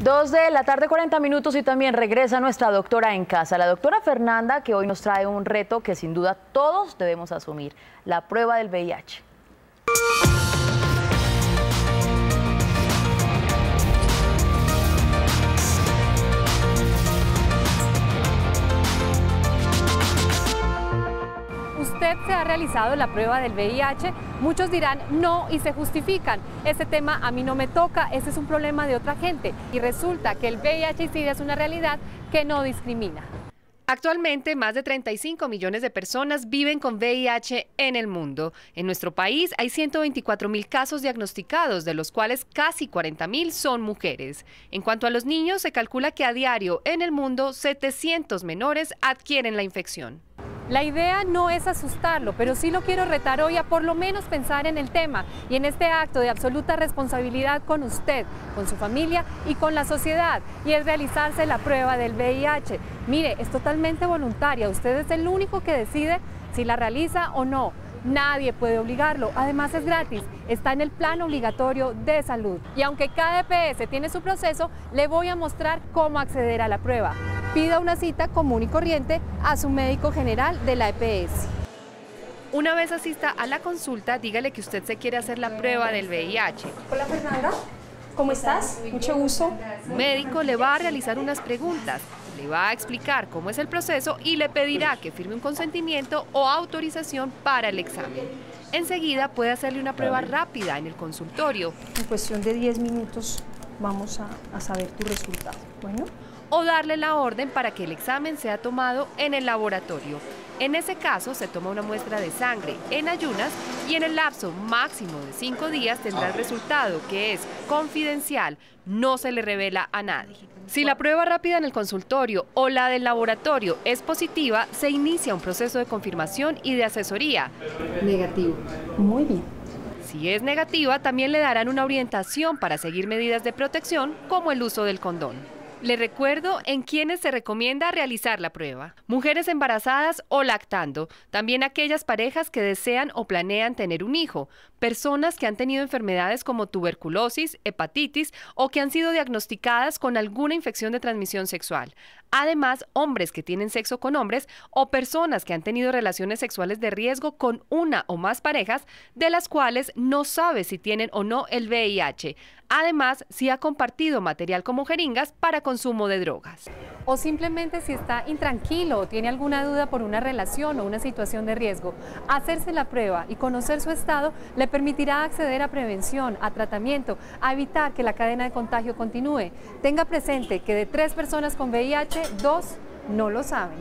2:40 p.m. y también regresa nuestra doctora en casa, la doctora Fernanda, que hoy nos trae un reto que sin duda todos debemos asumir, la prueba del VIH. Usted se ha realizado la prueba del VIH, muchos dirán no y se justifican, ese tema a mí no me toca, ese es un problema de otra gente, y resulta que el VIH y SIDA es una realidad que no discrimina. Actualmente, más de 35 millones de personas viven con VIH en el mundo. En nuestro país hay 124.000 casos diagnosticados, de los cuales casi 40.000 son mujeres. En cuanto a los niños, se calcula que a diario en el mundo 700 menores adquieren la infección. La idea no es asustarlo, pero sí lo quiero retar hoy a por lo menos pensar en el tema y en este acto de absoluta responsabilidad con usted, con su familia y con la sociedad, y es realizarse la prueba del VIH. Mire, es totalmente voluntaria, usted es el único que decide si la realiza o no. Nadie puede obligarlo, además es gratis, está en el plan obligatorio de salud. Y aunque cada EPS tiene su proceso, le voy a mostrar cómo acceder a la prueba. Pida una cita común y corriente a su médico general de la EPS. Una vez asista a la consulta, dígale que usted se quiere hacer la prueba del VIH. Hola Fernanda, ¿cómo estás? Mucho gusto. El médico le va a realizar unas preguntas, le va a explicar cómo es el proceso y le pedirá que firme un consentimiento o autorización para el examen. Enseguida puede hacerle una prueba rápida en el consultorio. En cuestión de 10 minutos vamos a saber tu resultado. Bueno. O darle la orden para que el examen sea tomado en el laboratorio. En ese caso se toma una muestra de sangre en ayunas y en el lapso máximo de 5 días tendrá el resultado, que es confidencial, no se le revela a nadie. Si la prueba rápida en el consultorio o la del laboratorio es positiva, se inicia un proceso de confirmación y de asesoría. Negativo. Muy bien. Si es negativa, también le darán una orientación para seguir medidas de protección como el uso del condón. Le recuerdo en quienes se recomienda realizar la prueba: mujeres embarazadas o lactando, también aquellas parejas que desean o planean tener un hijo, personas que han tenido enfermedades como tuberculosis, hepatitis o que han sido diagnosticadas con alguna infección de transmisión sexual. Además, hombres que tienen sexo con hombres o personas que han tenido relaciones sexuales de riesgo con una o más parejas de las cuales no sabe si tienen o no el VIH. Además, si ha compartido material como jeringas para consumo de drogas. O simplemente si está intranquilo o tiene alguna duda por una relación o una situación de riesgo, hacerse la prueba y conocer su estado le permitirá acceder a prevención, a tratamiento, a evitar que la cadena de contagio continúe. Tenga presente que de 3 personas con VIH, 2 no lo saben.